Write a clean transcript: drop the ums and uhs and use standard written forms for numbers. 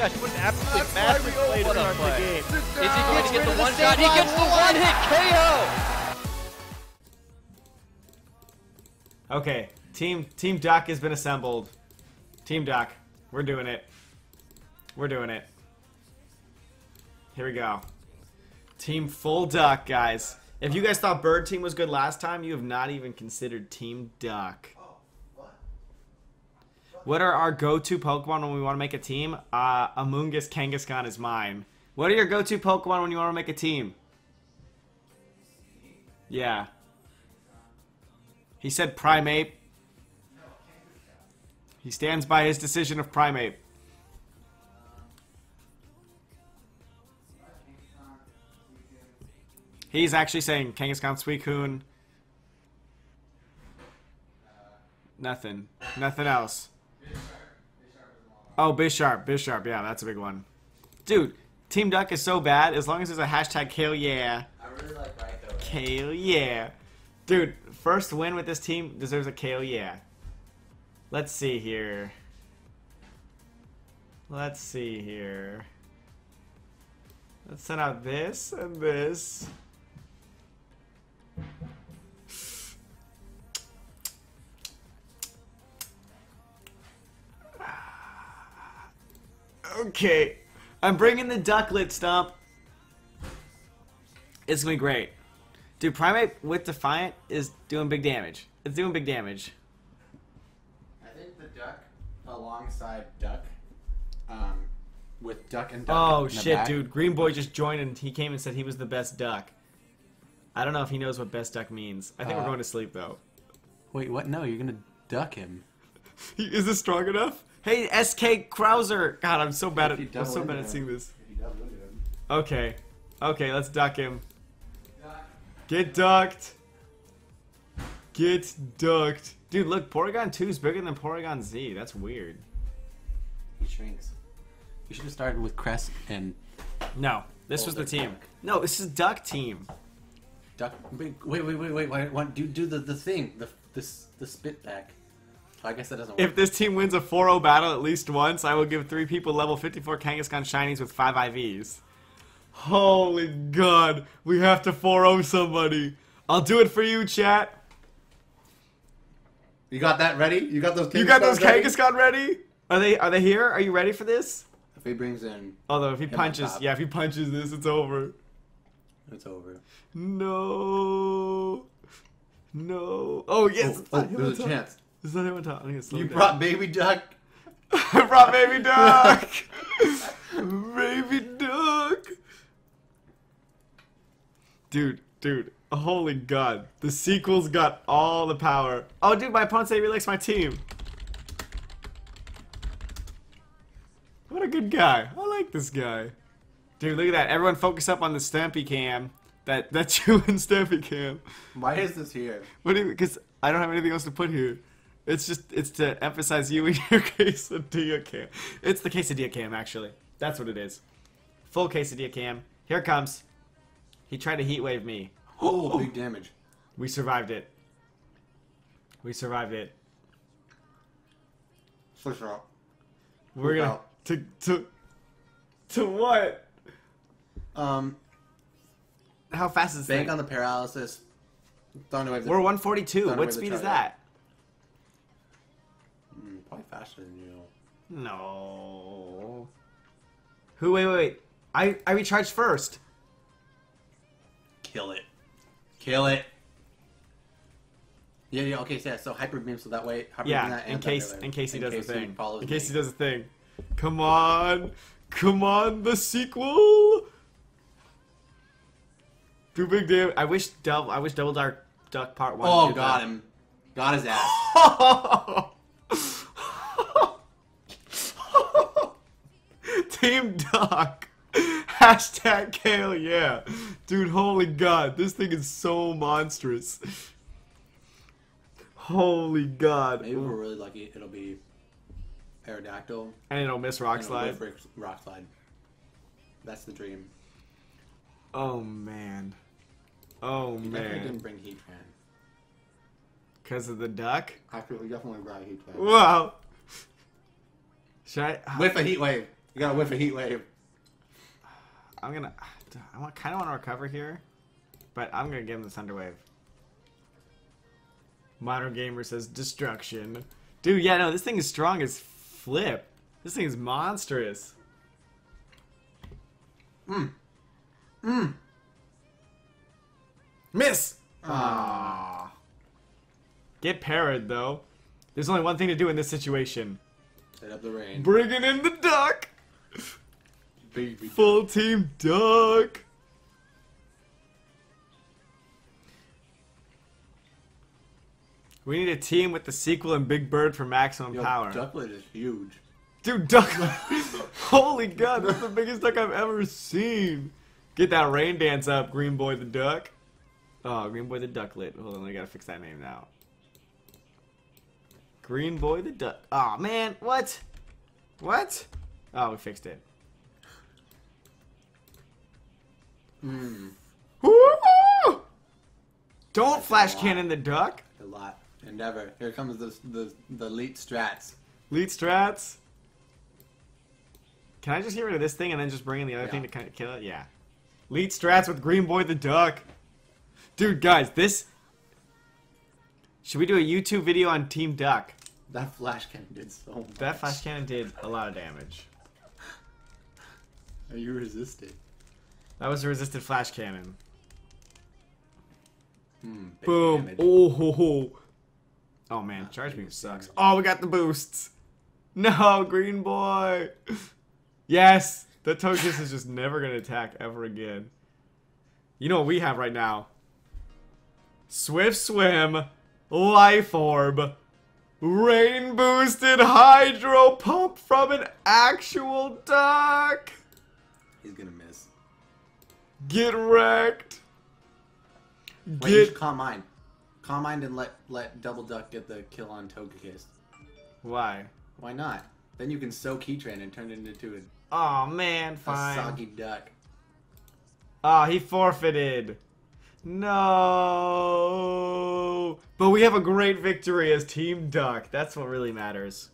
gosh, what an absolutely massive play to start the game. Is he going to get the one shot? He gets the one hit KO! Okay, Team Doc has been assembled. Team Doc, we're doing it. We're doing it. Here we go. Team Full Duck, guys. If you guys thought Bird Team was good last time, you have not even considered Team Duck. What are our go-to Pokemon when we want to make a team? Amoonguss, Kangaskhan is mine. What are your go-to Pokemon when you want to make a team? Yeah. He said Primeape. He stands by his decision of Primeape. He's actually saying Kangaskhan, Suicune. Nothing. Nothing else. Oh, Bisharp. Bisharp. Yeah, that's a big one. Dude, Team Duck is so bad. As long as there's a hashtag Kale Yeah. I really like Raikou. Kale Yeah. Dude, first win with this team deserves a Kale Yeah. Let's see here. Let's see here. Let's send out this and this. Okay, I'm bringing the Ducklet Stump. It's gonna be great. Dude, Primeape with Defiant is doing big damage. It's doing big damage. I think the Duck alongside Duck, with Duck and Duck. Oh shit, dude. Green Boy just joined and he came and said he was the best Duck. I don't know if he knows what best Duck means. I think we're going to sleep though. Wait, what? No, you're gonna duck him. Is this strong enough? Hey, SK Krauser! God, I'm so bad at seeing this. Okay. Okay, let's duck him. Get ducked! Get ducked! Dude, look, Porygon 2 is bigger than Porygon Z. That's weird. He shrinks. You should have started with Crest and... No, this was the team. Duck. No, this is Duck Team. Duck... Wait. Do the thing. The spit back. I guess that doesn't work. If this team wins a 4-0 battle at least once, I will give 3 people level 54 Kangaskhan Shinies with 5 IVs. Holy God, we have to 4-0 somebody. I'll do it for you, chat. You got that ready? You got those Kangaskhan ready? Are they here? Are you ready for this? If he brings in... Although, if he punches this, it's over. It's over. No. No. Oh, yes. Oh, there's a chance. Is that him top? You brought Baby Duck. I brought Baby Duck. Baby Duck. Dude. Holy God. The sequel's got all the power. Oh, dude, my opponent said he really likes my team. What a good guy. I like this guy. Dude, look at that. Everyone focus up on the Stampy Cam. That chewing Stampy Cam. Why is this here? Because I don't have anything else to put here. It's to emphasize you and your quesadilla cam. It's the quesadilla cam, actually. That's what it is. Full quesadilla cam. Here it comes. He tried to heat wave me. Oh, big damage. We survived it. We survived it. Switch out. We're gonna to what? How fast is this? Bank on the paralysis. Thunderwave. We're 142. What speed is that? Probably faster than you. No. Who? Wait. I recharged first. Kill it. Yeah. Okay. So hyper beam. So that way. Yeah. In case he does the thing. In case he does the thing. Come on. The sequel. Too big damage. I wish Double Dark Duck Part 1. Oh, got him. Got his ass. Team Duck. Hashtag Kale Yeah. Dude, holy God. This thing is so monstrous. Holy God. Maybe we're really lucky. It'll be Aerodactyl. And it'll miss Rock Slide. Rock Slide. That's the dream. Oh, man. Oh, man. He definitely didn't bring Heatran. Because of the duck? I feel he definitely brought Heatran. Wow. Should I? With a heat wave. You gotta wait for Heat Wave. I kind of want to recover here, but I'm gonna give him the Thunder Wave. Modern Gamer says destruction. Dude, yeah, no, this thing is strong as flip. This thing is monstrous. Miss. Ah. Get parried though. There's only one thing to do in this situation. Set up the rain. Bringing in the duck. Baby full duck. Team duck. We need a team with the sequel and Big Bird for maximum power. Ducklet is huge. Dude, Ducklet. Holy God, that's the biggest duck I've ever seen. Get that rain dance up, Green Boy the Duck. Oh, Green Boy the Ducklet. Hold on, I gotta fix that name now. Green Boy the Duck. Aw, oh, man, what? What? Oh, we fixed it. Woo-hoo! Don't that's flash cannon the duck. A lot. And never. Here comes the elite strats. Lead strats. Can I just get rid of this thing and then just bring in the other thing to kind of kill it? Yeah. Lead strats with Green Boy the Duck. Dude, guys, this... Should we do a YouTube video on Team Duck? That flash cannon did so much. That flash cannon did a lot of damage. Are you resisted? That was a resisted flash cannon. Boom. Damage. Oh, ho, ho. Oh, man. Charge beam sucks. Damage. Oh, we got the boosts. No, Green Boy. Yes. The Togekiss is just never going to attack ever again. You know what we have right now? Swift Swim, Life Orb, Rain Boosted Hydro Pump from an actual duck. He's going to miss. Get wrecked. Wait, Calm Mind. Calm Mind and let Double Duck get the kill on Togekiss. Why? Why not? Then you can soak Heatran and turn it into a... Aw, oh, man, fine. A soggy duck. Aw, oh, he forfeited. No. But we have a great victory as Team Duck. That's what really matters.